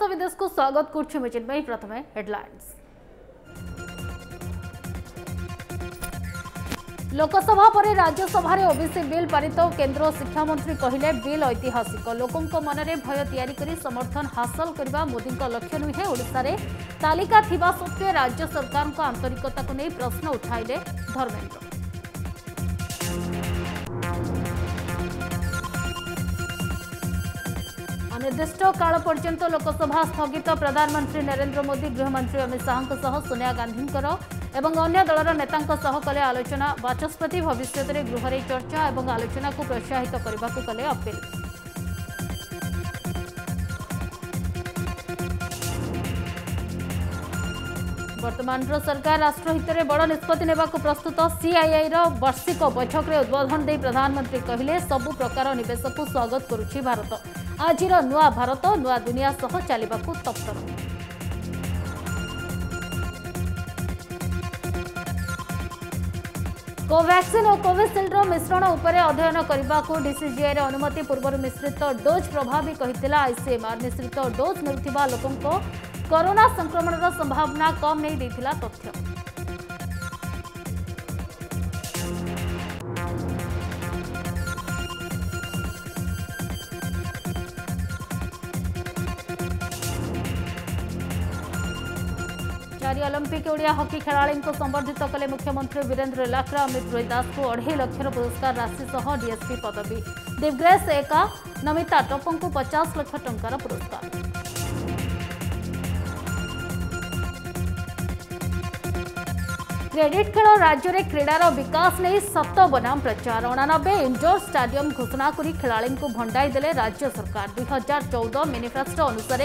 देश विदेश को स्वागत करुच्चिन्मयी। प्रथम हेडलाइंस। लोकसभा परे राज्यसभा रे ओबीसी बिल पारित। केंद्र शिक्षा मंत्री कहिले बिल ऐतिहासिक। लोकंको मनरे भय तैयारी करी समर्थन हासिल करबा मोदी का लक्ष्य नुहे। ओडिशा रे तालिका थिबा सत्वे राज्य सरकार को आंतरिकता को नहीं प्रश्न उठाइले धर्मेंद्र। अनिर्दिष्ट काल पर्यंत लोकसभा स्थगित। प्रधानमंत्री नरेंद्र मोदी गृहमंत्री अमित शाह सोनिया गांधी एवं अन्य दलर नेतांक सह कले आलोचना। वाचस्पति भविष्य में गृह रे चर्चा एवं आलोचना को प्रोत्साहित करने को कले अपील। वर्तमान सरकार राष्ट्रहित में बड़ निष्पत्ति नेबा को प्रस्तुत। सीआईआई रो वार्षिक बैठक में उद्बोधन दे प्रधानमंत्री कहिले सबु प्रकार निवेश को स्वागत करुछि भारत। आजिर नुआ भारत नुआ दुनिया सह चलिबा को तत्पर। कोवैक्सीन और कोविशील्ड मिश्रण उपर अध्ययन करने डीसीजीआई अनुमति पूर्व मिश्रित डोज प्रभावी कही आईसीएमआर। मिश्रित डोज मिलुवा लोकों कोरोना संक्रमण संभावना कम नहीं देता तथ्य। चारि ओलंपिक ओडिया हॉकी खेलाड़ी को संबर्धित कले मुख्यमंत्री वीरेन्द्र लाक्रा। अमित रोय दास को 2.5 लाख पुरस्कार राशि सह डीएसपी पदवी। दिव्यग्रेस एका नमिता टप्पों को 50 लाख टंकार पुरस्कार। क्रेडिट खेल राज्य में क्रीडार विकास नहीं सत बनाम प्रचार। 89 इंडोर स्टाडियम घोषणा करी खेलाड़ी को भंडाई देले राज्य सरकार। 2014 मेनिफेस्टो अनुसार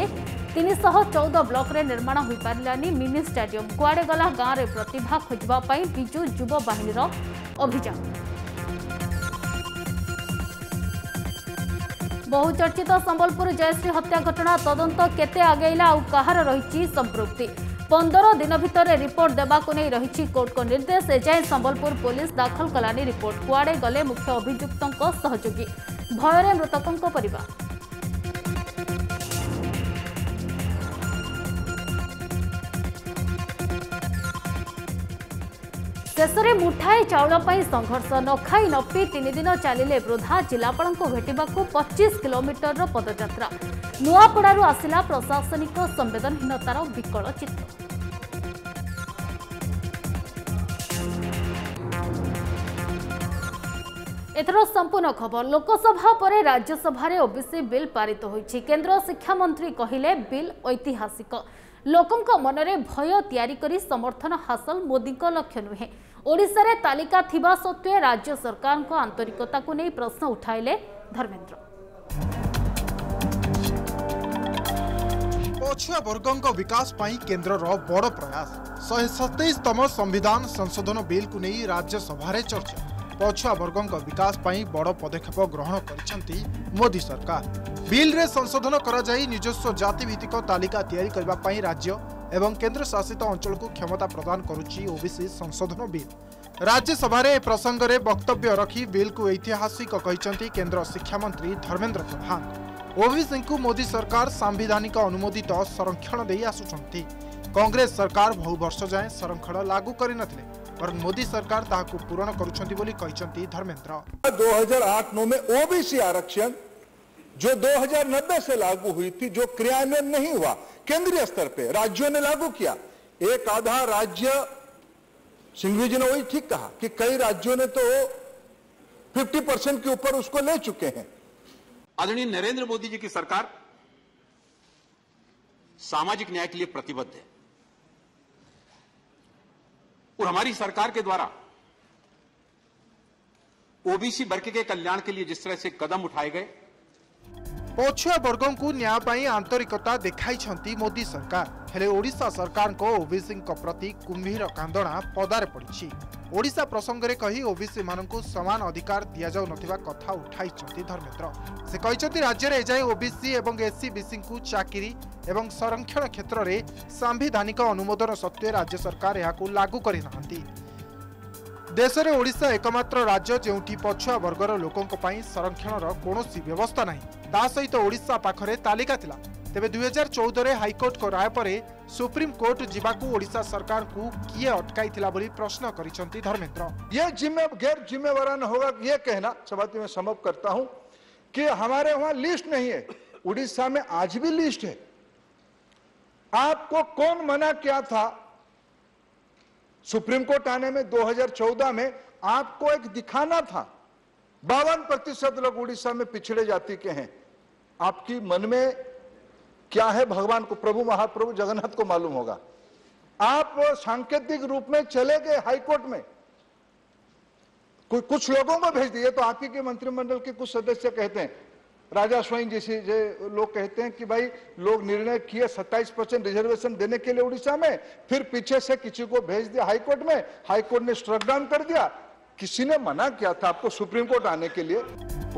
314 ब्लॉक रे निर्माण हो पारानी मिनी स्टेडियम। कुआड़े गला गाँव में प्रतिभा खोजापी विजु युव बाहिनी अभियान। बहुचर्चित संबलपुर जयश्री हत्या घटना तदंत केते आगेला और कहार रही संपृक्ति। 15 दिन भितर रिपोर्ट देबा को नहीं रही कोर्ट को निर्देश। एजाए संबलपुर पुलिस दाखल कलानी रिपोर्ट। कुआड़े गले मुख्य अभियुक्तों सहयोगी भयर मृतकों परिवार। देश में मुठाए चाउल संघर्ष न खाई न पी 3 दिन चलिले वृद्धा। जिलापाल को भेटा 25 किलोमीटर पदयात्रा। नुआपड़ारू आसिला प्रशासनिक संवेदनहीनतार विकल चित्र। एथर संपूर्ण खबर। लोकसभा परे राज्यसभा रे ओबीसी बिल पारित होइछि। केंद्र शिक्षा मंत्री कहिले बिल ऐतिहासिक। लोकंको मनरे भय तैयारी करी समर्थन हासिल मोदी को लक्ष्य नुहे। ओडिशा रे तालिका थिबा सत्वे राज्य सरकार को आंतरिकता को नहीं प्रश्न उठाइले धर्मेंद्र। पछुआ वर्गों विकास पाई केंद्र बड़ प्रयास। 127तम संविधान संशोधन बिल को नहीं राज्यसभा रे चर्चा। पछुआ वर्गों विकास पाई बड़ पदक्षेप ग्रहण करिसेंती मोदी सरकार। बिल रे संशोधन करा जाई निजस्व जाति भित्तिक तालिका तैयारी करबा पाई राज्य एवं केंद्र शासित अंचल को क्षमता प्रदान करुची ओबीसी संशोधन बिल। राज्यसभा रे प्रसंग रे वक्तव्य रखी बिल को ऐतिहासिक कहिसेंती केंद्र शिक्षा मंत्री धर्मेंद्र प्रधान। ओबीसी को मोदी सरकार संवैधानिक अनुमोदित संरक्षण दे आसुचंती। कांग्रेस सरकार बहु वर्ष जाए संरक्षण लागू करिनथिले और मोदी सरकार ताकू पूर्ण करूछंती बोली कहिसंती धर्मेंद्र। 2008-9 में ओबीसी आरक्षण जो 2090 से लागू हुई थी, जो क्रियान्वयन नहीं हुआ केंद्रीय स्तर पे, राज्यों ने लागू किया। एक आधा राज्य, सिंघवी जी ने वही ठीक कहा कि कई राज्यों ने तो 50% के ऊपर उसको ले चुके हैं। आदरणीय नरेंद्र मोदी जी की सरकार सामाजिक न्याय के लिए प्रतिबद्ध है और हमारी सरकार के द्वारा ओबीसी वर्ग के कल्याण के लिए जिस तरह से कदम उठाए गए। पछुआ वर्गों को न्याय पाई आंतरिकता देखाई मोदी सरकार। हेले ओडिशा सरकार को ओबीसी प्रति कुंभीर कांदणा पदार पड़ी। ओडिशा प्रसंग में कही ओबीसी मानू सामान अधिकार दि जाऊ ना कथा उठाई धर्मेंद्र। से कहते राज्य में एजाए ओबीसी और एससी को चाकरी एवं संरक्षण क्षेत्र में संवैधानिक अनुमोदन सत्वे राज्य सरकार यहां लागू करना। देश में ओडिशा एकमात्र राज्य जोटी पछुआ वर्गर लोकों संरक्षण कौनसी व्यवस्था नहीं। ता सहित ओडिशा पाखरे तालिका थिला तेबे 2014 हाईकोर्ट को राय पर सुप्रीम कोर्ट जीवाकू ओडिशा सरकार को किए अटकाईथिला बोली प्रश्न करिसंती धर्मेंद्र। ये गैर जिम्मेवाराना होगा ये कहना सभापति में संभव करता हूं कि हमारे वहां लिस्ट नहीं है, उड़ीसा में आज भी लिस्ट है। आपको कौन मना किया था सुप्रीम कोर्ट आने में? 2014 में आपको एक दिखाना था 52% लोग उड़ीसा में पिछड़े जाति के हैं। आपकी मन में क्या है भगवान को, प्रभु महाप्रभु जगन्नाथ को मालूम होगा। आप सांकेतिक रूप में चले गए हाईकोर्ट में, कुछ लोगों को भेज दिए। तो आपकी के मंत्रिमंडल के कुछ सदस्य कहते हैं, राजा स्वाइन जैसे लोग कहते हैं कि भाई लोग निर्णय किए 27% रिजर्वेशन देने के लिए उड़ीसा में, फिर पीछे से किसी को भेज दिया हाईकोर्ट में, हाईकोर्ट ने स्ट्रक डाउन कर दिया। किसी ने मना किया था आपको सुप्रीम कोर्ट आने के लिए?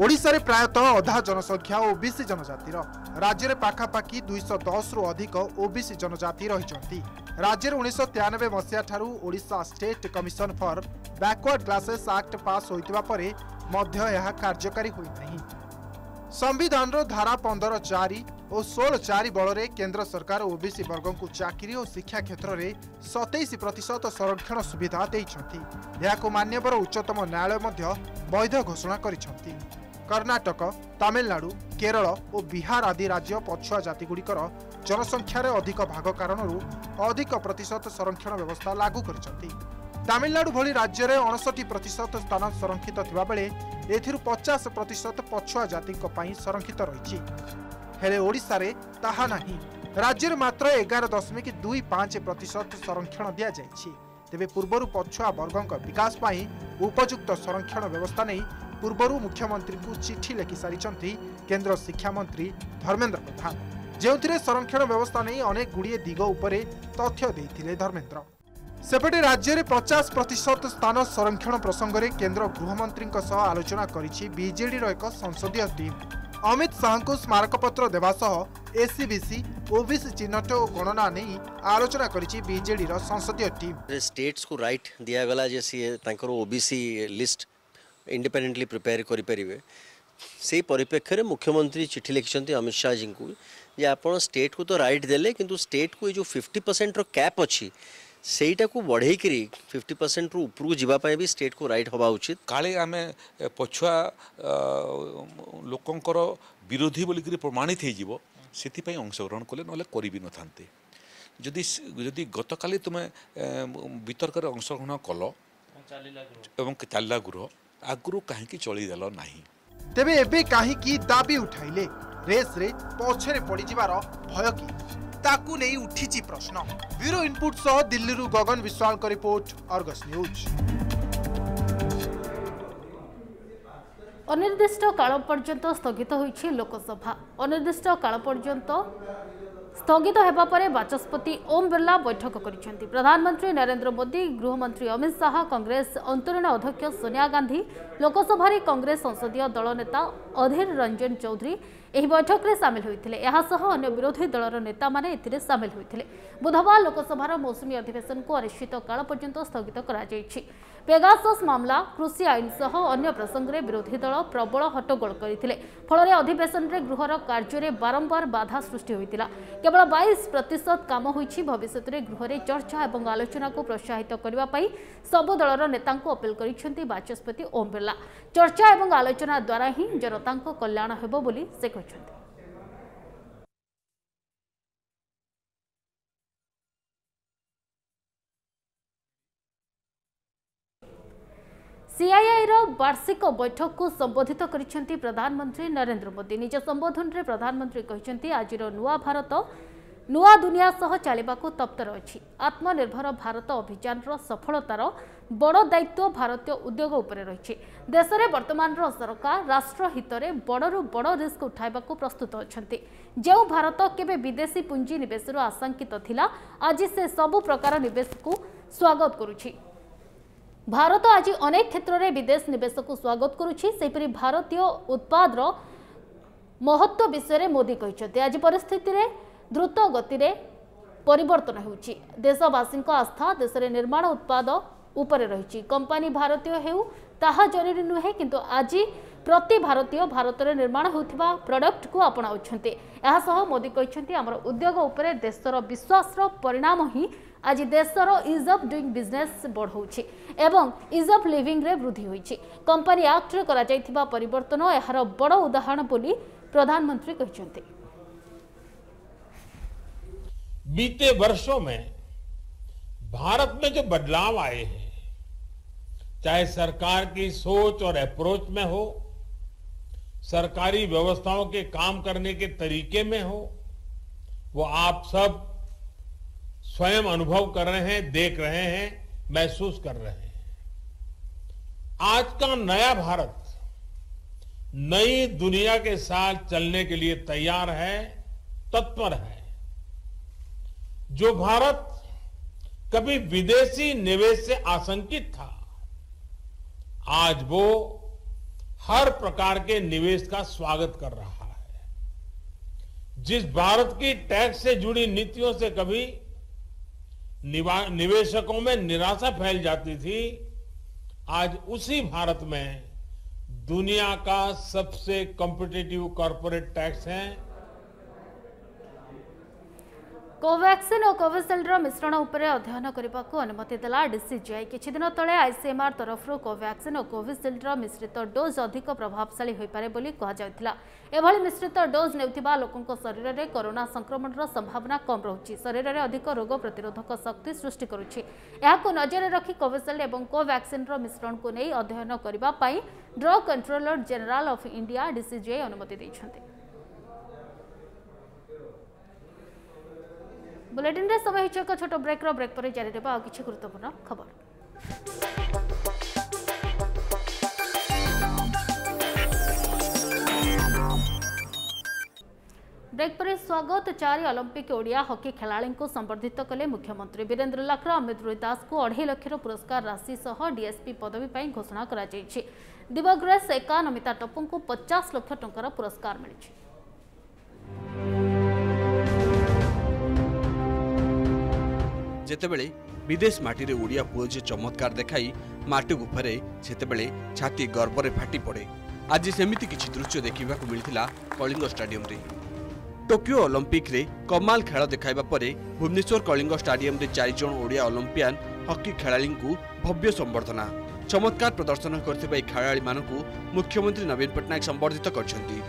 ओडिशा प्रायतः अधा जनसंख्या ओबीसी जनजातिर, राज्य में पाखापाखि 210 रु अधिक ओबीसी जनजाति रही। राज्य 1993 मसीहा ठारू Odisha state commission for backward classes act pass होइतबा परे मध्य यह कार्यकारी होई नहीं। संविधान धारा 15(4) और 16(4) बल केन्द्र सरकार ओबीसी वर्ग को चाकरी और शिक्षा क्षेत्र में 27% संरक्षण सुविधा देखा मान्यवर उच्चतम न्यायालय वैध घोषणा करिसेंती। कर्नाटक, तमिलनाडु, केरल और बिहार आदि राज्य पछुआ जातिगुड़िकर जनसंख्यार अधिक भाग कारण अधिक प्रतिशत संरक्षण व्यवस्था लागू करिसेंती। तमिलनाडु भली राज्य में 59% स्थान संरक्षित थिबा बेले एथिरु 50% पछुआ जाति संरक्षित रही। हेले ओडिशा रे ताहा नाही, राज्य मात्र 11.25% संरक्षण दि जाइछि। तेबे पूर्वर पछुआ वर्ग विकास पाई उपयुक्त संरक्षण व्यवस्था नहीं पूर्वर मुख्यमंत्री को चिठी लिखि सारिछंती केंद्र शिक्षा मंत्री धर्मेंद्र प्रधान, जेउथिरे संरक्षण व्यवस्था नहीं अनेक गुड़िए दिग उपरे तथ्य देइथिले धर्मेंद्र। सेपटे राज्य में 50% स्थान संरक्षण प्रसंग में केन्द्र गृहमंत्री आलोचना करिछि बीजेडी रो एक संसदीय टीम। अमित शाह को स्मारकपत्र देवा सह एससीबीसी ओबीसी चिन्हट और गणना नहीं आलोचना करिछि बीजेडी रो संसदीय टीम। स्टेट्स को राइट दिया गला जे ओबीसी लिस्ट इंडिपेंडेंटली प्रिपेयर करि परिबे, से परिप्रेक्षी में मुख्यमंत्री चिठी लिखिं अमित शाह जी को जे आपण स्टेट को तो राइट देले किंतु स्टेट को ये जो 50% रो कैप अच्छी सेटा को बढ़े करी 50% रु उपरु जीवा पाए भी स्टेट को राइट होबा उचित। काले आमे पछुआ लोकंकर विरोधी बोली करी प्रमाणित हे जीवो सेति पई अंशग्रहण कोले नले करी भी न थांते। जदि जदि गतकाली तुमे वितर्क रे अंशग्रहण कलो एवं चालला गुरो आगुरु काहे की चली देलो नाही, तेबे एबे काहे की दाबी उठाइले रेस रे पछरे पड़ी जीवारो भय की ताकू नहीं उठी प्रश्न। ब्यूरो इनपुट सह दिल्ली रू गगन विश्वाल का रिपोर्ट, अर्गस न्यूज। अनिर्दिष्ट काल पर्यंत स्थगित होइछि लोकसभा। अनिर्दिष्ट काल पर्यंत स्थगित होबा परे बाचस्पति ओम बिरला बैठक करिसेंती। प्रधानमंत्री नरेंद्र मोदी, गृहमंत्री अमित शाह, कांग्रेस अंतरिम अध्यक्ष सोनिया गांधी, लोकसभा रे कांग्रेस संसदीय दल नेता अधीर रंजन चौधरी एही बैठक रे शामिल होइथिले। एहा सह अन्य विरोधी दलर नेता माने एथिरे शामिल होइथिले। बुधवार लोकसभा रो मौसमी अधिवेशन को अनिश्चित काल पर्यंत स्थगित करा जाइछि। पेगासस मामला, कृषि आईन सह अन्य प्रसंग रे विरोधी दल प्रबल हट्टगोल करिथिले। फल अधिवेशन रे गृहर कार्य रे बारंबार बाधा सृष्टि होइतिला। केवल 22% काम होइछि। भविष्य रे गृह रे चर्चा एवं आलोचना को प्रोत्साहित करबा पई सब दलर नेता को अपील करिसेंती बाचस्पति ओम बिरला। चर्चा एवं आलोचना द्वारा ही जनता को कल्याण हेबो बोली से कहछथि। सीआईआई रो वार्षिक बैठक को संबोधित करिसेंती प्रधानमंत्री नरेंद्र मोदी। निज संबोधन रे प्रधानमंत्री कहिसेंती आज रो नुआ भारत नुआ दुनिया सह चलिबाकू तप्तर अछि। आत्मनिर्भर भारत अभियान रो सफलतार बड़ दायित्व भारतीय उद्योग उपरे रहिछि। देशरे वर्तमान रो सरकार राष्ट्र हित रे बड़रू बड़ रिस्क उठाइबाकू प्रस्तुत अछंती। जेउ भारत केबे विदेशी पूंजी निवेश रो आशंकित थिला आज से सबु प्रकार निवेश को स्वागत करूछि। भारत आज अनेक क्षेत्र में विदेश निवेश को स्वागत करुपरि भारतीय उत्पादर महत्व विषय में मोदी कहते आज परिस्थिति रे द्रुत गति रे परिवर्तन होशवासी आस्था देश में निर्माण उत्पाद उपर रही। कंपनी भारतीय होता जरूरी नुहे किंतु आज प्रति भारतीय भारतर निर्माण होता प्रोडक्ट को अपनाउछन्ते। यासह मोदी कहते आम उद्योग उपरे देशर विश्वासर परिणाम ही आज देशर इज अफ डुईंग बिजनेस बढ़ाऊे एवं इज अफ लिविंग रे वृद्धि होई। कंपनी एक्ट रे करा परिवर्तन यार बड़ उदाहरण बोली प्रधानमंत्री कहते। बीते वर्षों में भारत में जो बदलाव आए हैं, चाहे सरकार की सोच और अप्रोच में हो, सरकारी व्यवस्थाओं के काम करने के तरीके में हो, वो आप सब स्वयं अनुभव कर रहे हैं, देख रहे हैं, महसूस कर रहे हैं। आज का नया भारत नई दुनिया के साथ चलने के लिए तैयार है, तत्पर है। जो भारत कभी विदेशी निवेश से आशंकित था, आज वो हर प्रकार के निवेश का स्वागत कर रहा है। जिस भारत की टैक्स से जुड़ी नीतियों से कभी निवेशकों में निराशा फैल जाती थी, आज उसी भारत में दुनिया का सबसे कॉम्पिटिटिव कॉर्पोरेट टैक्स है। कोवैक्सीन और कोविशील्डर मिश्रण उपर अध्ययन करने को अनुमति देला डीसीजीआई। किछि दिन तले आईसीएमआर तरफ कोवैक्सीन और कोविशील्डर मिश्रित डोज अधिक प्रभावशाली होइपारे बोली कहा जायतिला। एभली मिश्रित डोज नेउथिबा लोकंक शरीर में कोरोना संक्रमणर संभावना कम रहुछि, शरीर में अधिक रोग प्रतिरोधक शक्ति सृष्टि करुछि। एहाकु नजर रखि कोविशील्ड एवं कोवैक्सीनर मिश्रण को नहीं अध्ययन करबा पई drug controller general of India DCGI अनुमति दैछन्ते। बुलेटिन रे समय हिचक छोट ब्रेक रो ब्रेक पर जारी देबा किछि गुरुत्वपूर्ण खबर। ब्रेक पर स्वागत। 4 ओलंपिक ओडिया हॉकी खिलाड़ी को संबर्धित कले मुख्यमंत्री। वीरेन्द्र लाखरा अमित रोई दास को 2.5 लाख पुरस्कार राशि सह डीएसपी पदवी पर घोषणा करा जायछि। दिवग्रेस एका नमिता टप्पू को 50 लाख टंका पुरस्कार मिली। जेतेबेले विदेश माटी रे ओडिया पुओ जे चमत्कार देखाई माटी गुफरे सेतेबेले छाती गर्व रे फाटी पड़े। आज सेमिति किछि दृश्य देखिबा को मिलथिला कलिंग स्टेडियम रे। टोकियो ओलंपिक रे कमाल खेल देखाइबा परे भुवनेश्वर कलिंग स्टेडियम रे 4 जन ओडिया ओलंपियन हॉकी खेलाड़ी को भव्य संबर्धना। चमत्कार प्रदर्शन करथिबा खेलाड़ी मानकु मुख्यमंत्री नवीन पटनायक संबर्धित करछन्ती।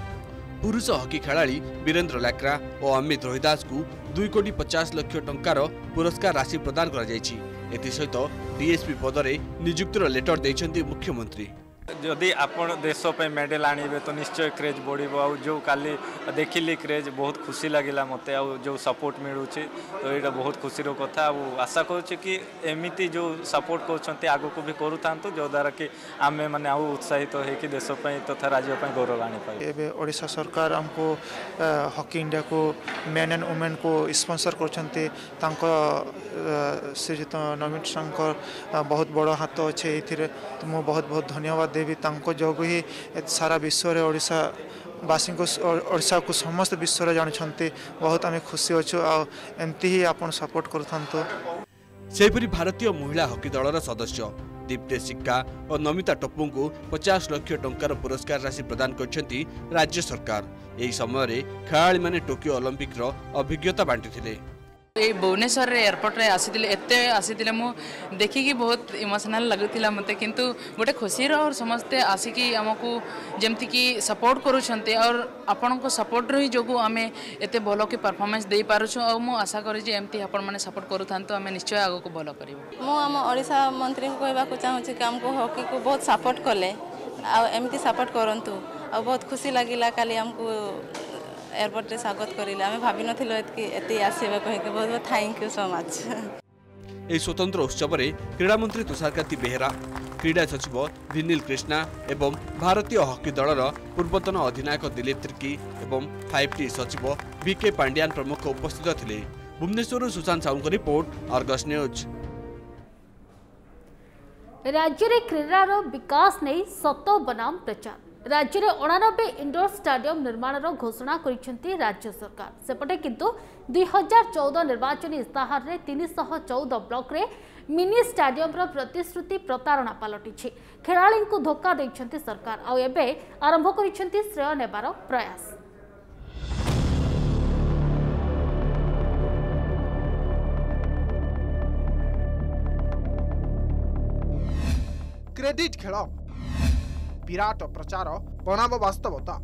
पुरुष हॉकी खेलाड़ी वीरेन्द्र लाक्रा और अमित रोहिदास को 2.50 लाख टंकार पुरस्कार राशि प्रदान करा जायछि। एथि सहित डीएसपी पदरे नियुक्तिर लेटर दैछन्ती मुख्यमंत्री। जदि आपण देश पे मेडल आनीबे तो निश्चय क्रेज बढ़ो। आ जो काली देखिली क्रेज बहुत खुशी लगिला मते। आ जो सपोर्ट मिलूचे तो ये बहुत खुशी रो कथा। आशा करूचे कि एमिति जो सपोर्ट करछन्ते आगो को भी करूथांतु, जो द्वारा कि आमे माने आउ उत्साहित तो होकि देश पे तथा राज्य पे गौरव आनी पाए। एबे ओडिशा सरकार हमको हॉकी इंडिया को मेन एंड वुमेन को स्पॉन्सर करछन्ते। तांको श्रीजित नवीन शंकर बहुत बड़ हाथ अछि। एथिरे तो मो बहुत बहुत धन्यवाद देवी। तांको जोगु ही सारा विश्व रे ओडिशा बासी को ओडिशा को समस्त विश्व रे जानछन्ते। बहुत आमे खुशी अछु आ एमती ही आपण सपोर्ट करथांतो। सेहिपरि भारतीय महिला हॉकी दलर सदस्य दीप्ते सिक्का और नमिता टप्पू को 50 लाख टंकार पुरस्कार राशि प्रदान करछन्ती राज्य सरकार। एही समय रे खेलाड़ी माने टोकियो ओलंपिक रो अभिज्ञता बांटिथिले। ये भुवनेश्वर एयरपोर्ट रे आसी मु देखी कि बहुत इमोशनल लगुला मते, किंतु गोटे खुशी और समस्ते आसिकी आमको जमती कि सपोर्ट करूछन्ते और आपण को सपोर्ट रही जोगु आमे एते भलो कि परफॉर्मेंस दे पारुछु। और मु आशा करी जे एमती आपण माने सपोर्ट करूथांतो आमे निश्चय आगो को भलो करिवो। मु आम ओडिसा मंत्री को कहबा को चाहूछी कि हमको हॉकी को बहुत सपोर्ट कले आ एमती सपोर्ट करंतु। आ बहुत खुशी लागिला काली हमको एयरपोर्ट रे स्वागत करिले। आमे भाबी नथिलो एतकी एते आसीबा कहि के बहुत बहुत थैंक यू सो मच। ए स्वतंत्र उत्सव रे क्रीडा मंत्री तुषारकांति बेहरा, क्रीडा सचिव विनील कृष्णा एवं भारतीय हॉकी दलर पूर्वतन अधिनायक दिलीप तिर्की एवं 5T सचिव बीके पांड्यान प्रमुख उपस्थित थिले। भुवनेश्वर सुशांत साहू को रिपोर्ट, आर्गस न्यूज। राज्य रे क्रीडा रो विकास नै सत बनाम प्रचार। राज्य में 89 इंडोर स्टाडियम निर्माण घोषणा करिसेंती राज्य सरकार। सेपटे किंतु 2014 निर्वाचन इस्ताहार 314 ब्लॉक मिनी स्टाडियम प्रतिश्रुति प्रतारणा पलटि खेलाड़ी को धोखा देखते सरकार आरंभ कर श्रेय नेबार प्रयास। क्रेडिट खेल विराट प्रचार बनाम वास्तवता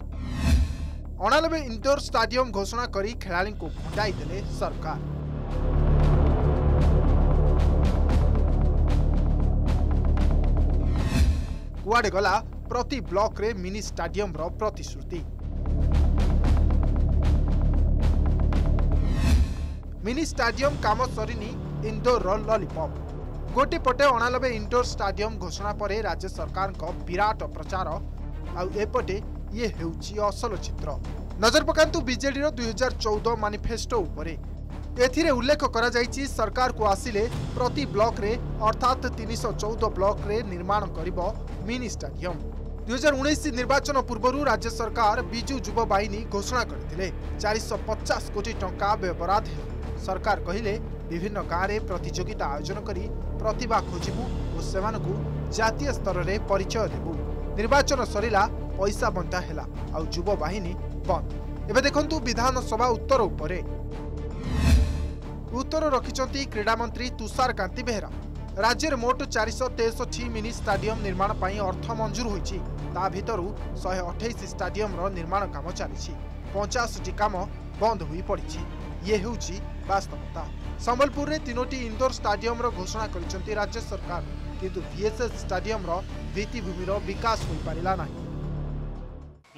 अणालबे इंडोर स्टाडियम घोषणा करी खेलाड़ी को भंडाई देले सरकार। कुआडे गला प्रति ब्लॉक रे मिनी स्टाडियम रो प्रतिश्रुति। मिनी स्टाडियम काम सरीनी इंडोर रो लॉलीपॉप। गोटे पटे अणालबे इंडोर स्टाडियम घोषणा पर राज्य सरकार को विराट प्रचार आपटे ये हेउची असल चित्र। नजर पकांतु बीजेडी 2014 मैनिफेस्टो उपरे। एथिरे उल्लेख करा जायछि सरकार को आसिले प्रति ब्लॉक रे अर्थात 314 ब्लॉक रे निर्माण करिबो मिनी स्टाडियम। 2019 निर्वाचन पूर्व राज्य सरकार बिजू युवा बाहिनी घोषणा करथिले 450 कोटी टंका व्यवराध। सरकार कहिले विभिन्न गाँव में प्रतिजोगिता आयोजन करी प्रतिभा खोजबू और सेमानकु जातीय स्तर रे परिचय देबू। निर्वाचन सरिला पैसा बंटा हेला आउ युवा बाहिनी बंद। एबे देखंतु विधानसभा उत्तर उपरे। उत्तर रखिचंती क्रीडा मंत्री तुषार कांति बेहरा। राज्य रे मोट 463 मिनी स्टाडियम निर्माण पई अर्थ मंजूर होईची। ता भितरु 128 स्टाडियम रो निर्माण काम चालीछि। 50 टी काम बंद होई पड़ीछि। ये हेउची वास्तवता। संबलपुर रे 3टी इंडोर स्टाडियम रो घोषणा करिसंती राज्य सरकार, किंतु VSS स्टाडियम रो भूमि रो विकास होई पारिला नाही।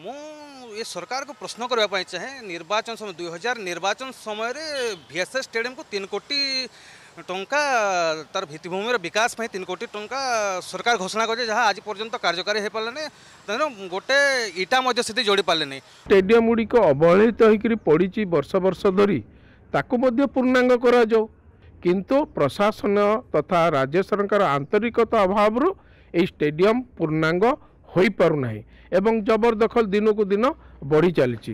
मु ये सरकार को प्रश्न करबा पई चाहे निर्वाचन समय 2000 निर्वाचन समय रे VSS स्टेडियम को 3 कोटी टंका तार भूमि रो विकास पई 3 कोटी टंका सरकार घोषणा करे जहा आज पर्यंत कार्यकारी हे पाले नै। गोटे ईटा मध्य से जोड़ी पाले नै। स्टेडियम गुडी को अवहेलित होई पड़ीची वर्ष वर्ष धरी ताकू मध्य पूर्णांग करा जाओ, किंतु प्रशासन तथा राज्य सरकार आंतरिकता अभाव ये स्टेडियम पूर्णांग होई पारु नाही एवं जबरदखल दिन को दिन बढ़ी चली।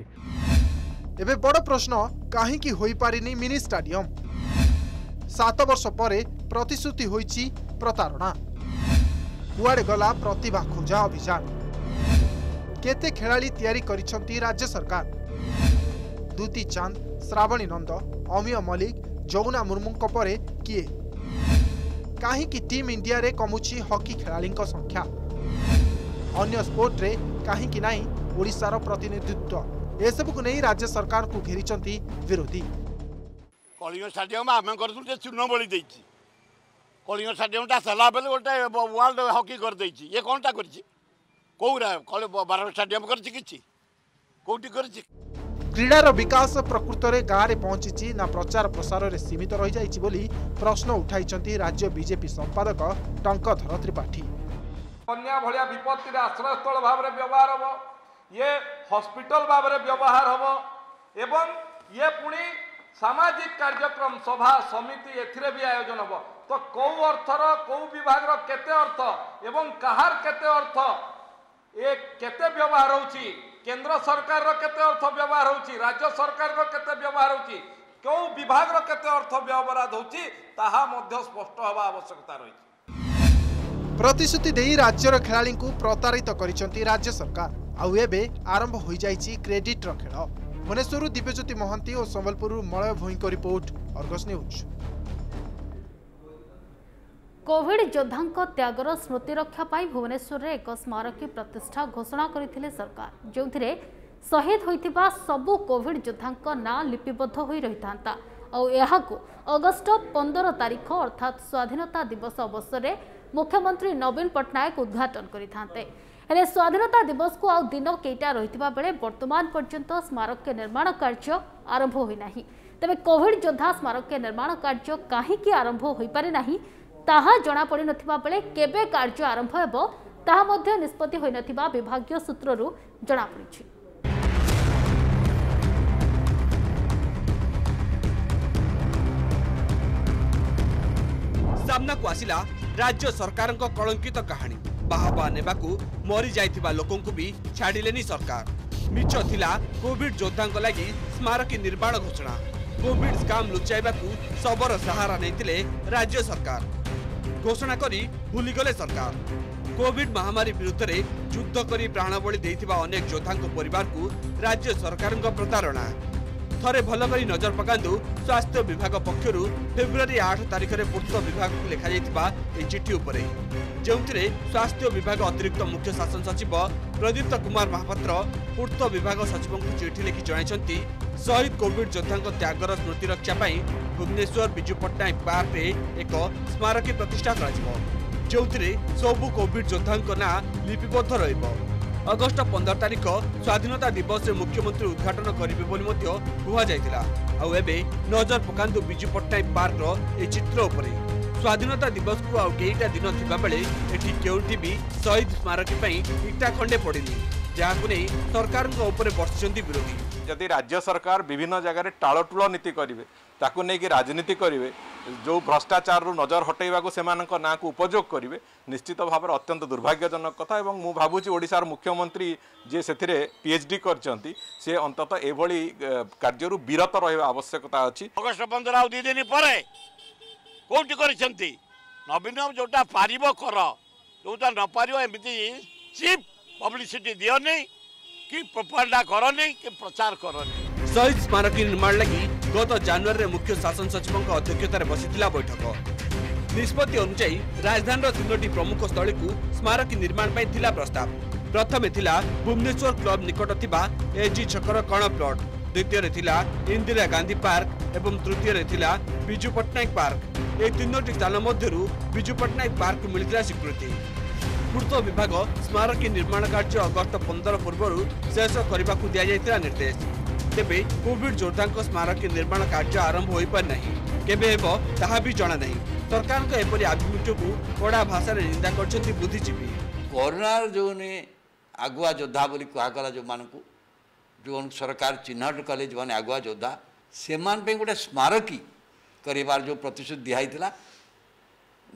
एबे बड़ प्रश्न काहे कि होई पारिनी मिनी स्टाडियम। 7 वर्ष परे प्रतिश्रुति होईची प्रतारणा। कुआडे गला प्रतिभा खोजा अभियान। केते खेलाड़ी तैयारी करिसंती राज्य सरकार। दूती चांद, श्रावणी नंद, अमीय मल्लिक, जमुना मुर्मूंक परे किए? काहे कि टीम इंडिया रे कमुची हॉकी खेलाड़ी संख्या। अन्य स्पोर्ट रे काहे कि नाही ओडिशार प्रतिनिधित्व। एसबू को नहीं राज्य सरकार को घेरी विरोधी। कलिंग स्टाडियम आम कर चूर्ण बड़ी देती। कलिंग स्टाडियमटा सला बेले गोटे वर्ल्ड हॉकी कर देती। ये कौनटा कर स्टाडियम कर क्रीडार विकास प्रकृत में गाँव में पहुंची ना प्रचार प्रसार में सीमित रही जाइछि बोली प्रश्न उठाई राज्य बीजेपी संपादक टंकधर त्रिपाठी। कन्या भलिया विपत्ति आश्रय स्थल भाव में व्यवहार हम, ये हॉस्पिटल भाव में व्यवहार हम एवं ये पुणी सामाजिक कार्यक्रम सभा समिति एथिरे भी आयोजन हम। तो कौ अर्थर कौ विभाग केते अर्थ एवं कहार केते अर्थ ये केते व्यवहार होछि, केंद्र सरकार रो केते अर्थ व्यवहार होछि, राज्य सरकार रो केते व्यवहार होछि, क्यों विभाग रो केते अर्थ व्यवहार होछि ताहा मध्य स्पष्ट होबा आवश्यकता रही। प्रतिश्रुति देई राज्य रो खेलाड़ी को प्रतारित करिसंती राज्य सरकार आउ एबे आरंभ होई जाईछि क्रेडिट रो खेल। भुवनेश्वर दिव्यज्योति महंती और संबलपुर मलय भोई को रिपोर्ट, अर्गस न्यूज। कोविड योद्धा त्यागर स्मृति रक्षा पाई भुवनेश्वर एक स्मारकी प्रतिष्ठा घोषणा करथिले सरकार, जो शहीद होइथिबा सबु कोविड योद्धा ना लिपिबद्ध हो रही था। अगस्त 15 तारीख अर्थात स्वाधीनता दिवस अवसर में मुख्यमंत्री नवीन पट्टनायक उद्घाटन करते। हेले स्वाधीनता दिवस को आउ दिन केटा रहितबा बेले वर्तमान पर्यंत स्मारक के निर्माण कार्य आरंभ होई नाही। तबे कोविड योद्धा स्मारक के निर्माण कार्य काहेकि आरंभ हो पारे नाही ताहा जना पड़ी नथिबा बेले केबे कार्य आरंभ हेबो ताहा मध्ये निष्पत्ति होई नथिबा विभागीय सूत्ररु जना पड़िछि। सामना को आसिला राज्य सरकारन को कलंकित कहानी। बाहाबा नेबाकू मरी जाइथिबा लोकन को भी छाडिलेनी सरकार। मिच थिला कोविड योद्धांक लागि स्मारकी निर्माण घोषणा। कोविड स्काम लुचाइबाकू सबरो सहारा नैतिले राज्य सरकार। घोषणा करी भूलीगले सरकार। कोविड महामारी विरुद्ध रे युद्ध करी प्राणबली देइथिबा अनेक योद्धांको परिवार को राज्य सरकार प्रतारणा थरे भल करी नजर पकांदु। स्वास्थ्य विभाग पक्षरु फेब्रुआरी 8 तारीख रे पूर्त विभाग को लिखा जाइथिबा ए चिठी उपरे जोंतिरे स्वास्थ्य विभाग अतिरिक्त मुख्य शासन सचिव प्रदीप्त कुमार महापात्र पूर्त विभाग सचिव को चिठी लिखि जणाइछन्ती शहीद कोविड योद्धांको त्यागर स्मृति रक्षा पई भुवनेश्वर बिजू पट्टनायक पार्क में एक स्मारकी प्रतिष्ठा कर सबु कोविड योद्धांको ना लिपिबद्ध रहिबो। अगस्ट 15 तारिख स्वाधीनता दिवस रे मुख्यमंत्री उद्घाटन करिवे बोली मध्ये कुहा जायतिला। आउ एबे नजर पकांतु बिजू पट्टनायक पार्क रो ए चित्र उपरे। स्वाधीनता दिवस को आउ केइटा दिन थिबा बेले एठी केउटी भी शहीद स्मारक पई इटा खंडे पडिली जाकुने सरकार को ऊपर बर्षिसंती विरोधी। जदि राज्य सरकार विभिन्न जगह रे टाळटुळ नीति करिवे ताकू नहीं कि राजनीति करेंगे जो भ्रष्टाचार रू नजर हटेवा को सेमान को ना को उपयोग करेंगे निश्चित भाव में अत्यंत दुर्भाग्यजनक कथा। और मुझे भावुँ ओडिशार मुख्यमंत्री जी से पीएचडी करछंती से अंतत एभली कार्य विरत रहा आवश्यकता अच्छी। अगस्ट 15 आउ 2 दिन पर कौटी करछंती नवीन जोटा पार कर जोटा न पार एमती चीप पब्लिसिटी दियनि कि प्रोपागेंडा करनी कि प्रचार करनी। शहीद स्मारक निर्माण लगी गत जनवरी मुख्य शासन सचिव अध्यक्षतार बसीथिला बैठक। निष्पत्ति अनुसायी राजधानी तीनोटी प्रमुख स्थली को स्मारक निर्माण पर थिला प्रस्ताव। प्रथमे थिला भुवनेश्वर क्लब निकट थिबा एजी छकर कण प्लॉट, द्वितीय थिला इंदिरा गांधी पार्क एवं तृतीय थिला बिजू पट्टनायक पार्क। ए तीनोटी स्थान मध्यरु बिजू पट्टनायक पार्क को मिलिथिला स्वीकृति। पूर्त विभाग स्मारक निर्माण कार्य अगस्ट 15 पूर्व शेष करने को दि जाता निर्देश। तेबे कोविड योद्धा स्मारक निर्माण कार्य आरंभ हो पारि केवे भी जाना नहीं। सरकार को एपरी आभिमुख्य को कड़ा भाषा निंदा कर बुद्धिजीवी। कोरोना जो आगुआ योद्धा बोली कहगला जो मानू जो सरकार चिन्हट कले जो आगुआ योद्धा से गोटे स्मारकी करार जो प्रतिश्रुति दिहाइला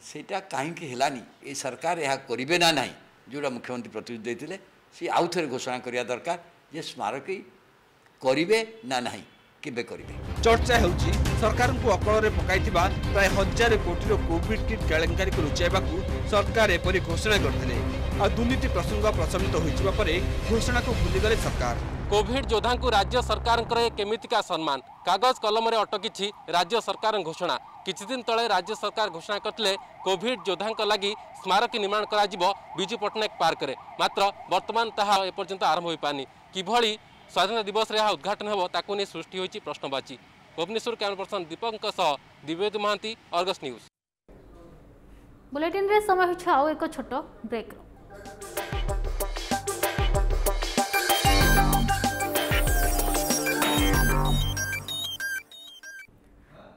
सेटा कहीं हलानी ये सरकार यह करेंगे ना ना जोटा मुख्यमंत्री प्रतिश्रुति देते सी आउ थे घोषणा करवा दरकार जे स्मारकी करिवे ना नहीं केबे करिवे। चर्चा होउची सरकार को अकल रे पकाइथिबा प्राय 1000 कोटी रो कोविड किट केलेंकारी को लुचाइबाकू सरकार एपरी घोषणा करथिले। आ दुर्नीति प्रसंग प्रशमित होइचबा परे घोषणा को भूलिगले सरकार। कोविड योद्धा को राज्य सरकार करे केमितिका सम्मान कागज कलम रे अटकीछि राज्य सरकार घोषणा। किछि दिन तळे राज्य सरकार घोषणा करथिले कोविड योद्धांक लागि स्मारक निर्माण करा जिवो बिजू पट्टनायक पार्क रे, मात्र वर्तमान ताहा एपर्यंत आरंभ होई पानी। किभळी स्वाधीनता दिवस रे उद्घाटन होबो ताकू ने सृष्टि होईची प्रश्नवाची। भुवनेश्वर कैमरा पर्सन दीपक दिव्येदु महांती, अर्गस न्यूज। बुलेटिन रे समय होछ आउ एको छोटो ब्रेक।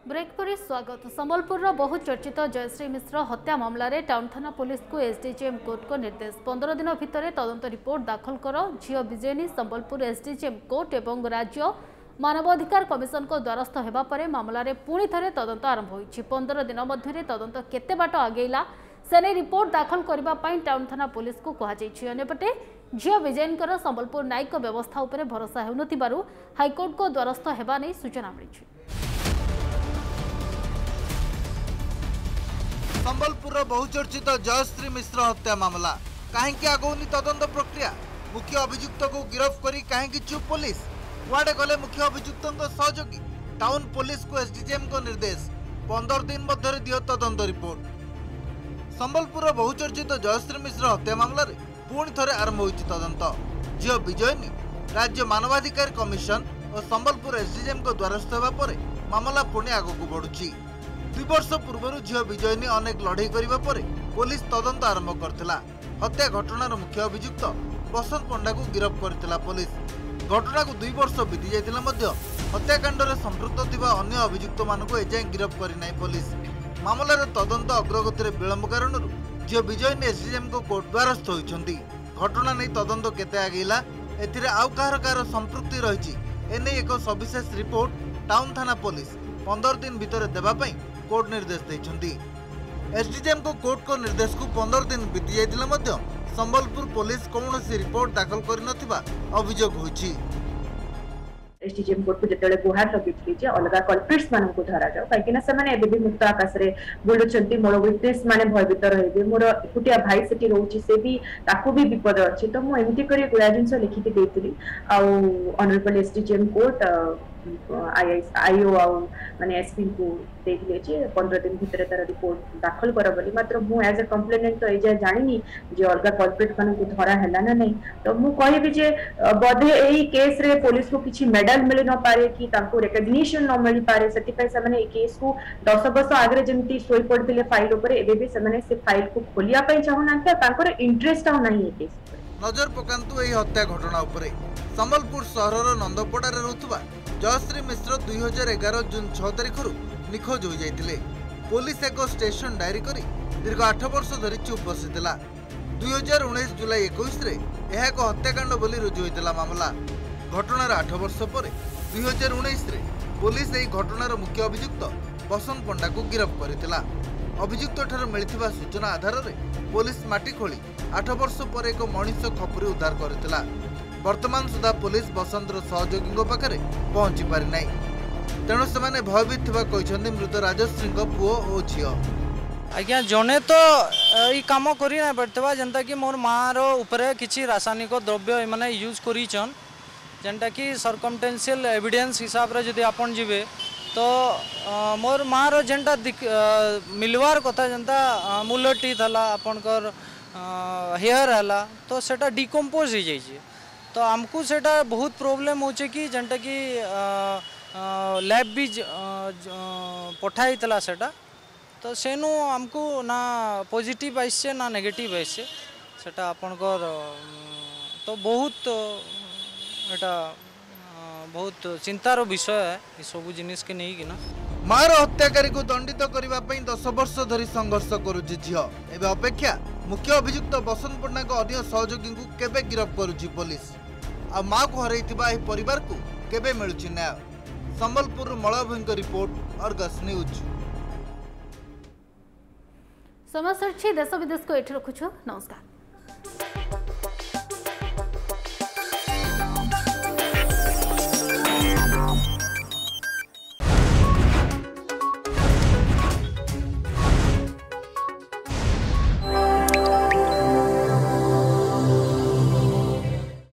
ब्रेक पर स्वागत। संबलपुर बहुचर्चित जयश्री मिश्र हत्या मामलें टाउन थाना पुलिस को एसडीजेएम कोर्ट को निर्देश। 15 दिन भितर तदंत रिपोर्ट दाखल कर झील विजयनी संबलपुर एसडीजेएम कोर्ट एवं राज्य मानवाधिकार कमिशन को द्वारस्थ होगा पर मामलें पुणी थे तदंत आरंभ हो। 15 दिन मध्य तदंत केते बाट आगेला सेने रिपोर्ट दाखल करने टाउन थाना पुलिस को कहुई। अंपटे झील विजयन संबलपुर न्यायिक व्यवस्था उपर भरोसा हो न हाइकोर्ट को द्वारस्थ होगा नहीं सूचना मिली। संबलपुर बहुचर्चित जयश्री मिश्र हत्या मामला कहीं आगौनी तदंत प्रक्रिया। मुख्य अभियुक्त को गिरफ्त करी कहीं चुप पुलिस वाड़े गले मुख्य अभियुक्त सहयोगी टाउन पुलिस को एसडीजेएम को निर्देश। 15 दिन मध्य दियो तदंत रिपोर्ट। संबलपुर बहुचर्चित जयश्री मिश्र हत्या मामलें पुणी थे आरंभ हो तदंत। झील विजयनी राज्य मानवाधिकार कमिशन और संबलपुर एसडीजेएम को द्वारस्थ होगा मामला पुणी आगक बढ़ुची। 2 वर्ष पूर्व झील विजयनी अनेक लड़े करने पर पुलिस तदंत आरंभ करथिला। हत्या घटनार मुख्य अभियुक्त बसंत पंडा को गिरफ्त करथिला पुलिस। घटना को 2 वर्ष बीती जाइथिला मध्य हत्याकांड रे संपृक्त थिबा अन्य अभियुक्त मानकु एजाय गिरफ्त करि नै पुलिस। मामलार तदंत अग्रगति रे विलंब कारणर झील विजयनी एसडीएम को कोर्ट द्वारस्थ होइछन्ती। घटना नै तदंत केते आगेला एथिरे आउ कार संपृक्ति रहिछि एने एक सविशेष रिपोर्ट टाउन थाना पुलिस 15 दिन भितर देबा पई कोर्ट निर्देश देछन्ती। एसडीएम को कोर्ट को निर्देश को 15 दिन बीती जाइतिला मध्य संबलपुर पुलिस कौनसी रिपोर्ट दाखल करि नथिबा अभियोग होइछि। एसडीजीएम कोर्ट को जिते गुहार लगे अलग कल्प्रिट्स मान को धर जाऊ कहीं मुक्त आकाश में बुलूं मोर विटनेस मैंने भयभीत रही मोर एकुटिया भाई से रोचे से भी ताकू भी विपद अच्छे तो मुझे कर गुड़ा जिन लिखिकी देती ऑनरेबल एसडीजीएम कोर्ट आईओ माने एसपी को देखिए 15 दिन भितर तार रिपोर्ट दाखल कर बोली मात्र मु एज ए कंप्लेनेंट तो ए जाए जानी जे अलग कल्प्रिट मान को धरा है ना नहीं तो मु कहबी जे बधे एही केस रे पुलिस को किसी मेडल मिल न पारे कि ताको रिकग्निशन न मिल पारे सेति पै से माने ए केस को 10 वर्ष आगरे जेमती सोई पड़थिले फाइल ऊपर एबे भी से माने से फाइल को खोलिया पै चाहना कि ताको इंटरेस्ट आ नहीं केस नजर पकांतु एही हत्या घटना ऊपर संबलपुर शहरर नंदपड़ा रे रहथुवा जयश्री मिश्र 2011 जून 6 तारिख निखोज हो जाते पुलिस एक स्टेशन डायरी कर दीर्घ 8 वर्ष धरी चुप बसीला 2019 जुलाई 21 एक हत्याकांड बोली रुजु होता मामला घटनार 8 वर्ष पर 2019 पुलिस यह घटनार मुख्य अभियुक्त बसंत पंडा को गिरफ्त करता अभियुक्त ठार सूचना आधार में पुलिस माटी खोली 8 वर्ष पर एक मनीष खपुरी उद्धार करता वर्तमान सुधा पुलिस बसंतर सहयोगी पाखे पहुंची पारिना तेणु से भयभीत कहते मृत राजश्री पुओ और झी आज्ञा जड़े तो ये कम करना पड़ता जेनता कि मोर माँ रे कि रासायनिक द्रव्य मैंने यूज करन जेनटा कि सरकमटेनसीयल एविडेन्स हिसाब से जब आप जीवे तो मोर माँ रेनटा मिलवार कथा जेनता मुलटी थला आपणकर हेयर है तो सेटा डिकम्पोज हो जाइए तो आमको सेटा बहुत प्रोब्लेम हो कि जेनटा कि लैब भी पठाई सेटा तो सेनु आमको ना पॉजिटिव आइसे ना नेगेटिव आइसे सेटा आपनकर तो बहुत एटा बहुत चिंतार विषय है ये सब जिनिस के नहीं कि ना मार हत्याकारी को दंडित करने पर 10 वर्ष धरी संघर्ष करुच्ची झील एवं अपेक्षा मुख्य अभियुक्त बसंत पंडा अन्य सहयोगी को केबे गिरफ्त करुच्ची पुलिस आ माँ को हर परिवार को केबे मिलुची न्याय संबलपुर मलभूमि रिपोर्ट अर्गस न्यूज समस्त देश विदेश को एठी रखुछु नमस्कार।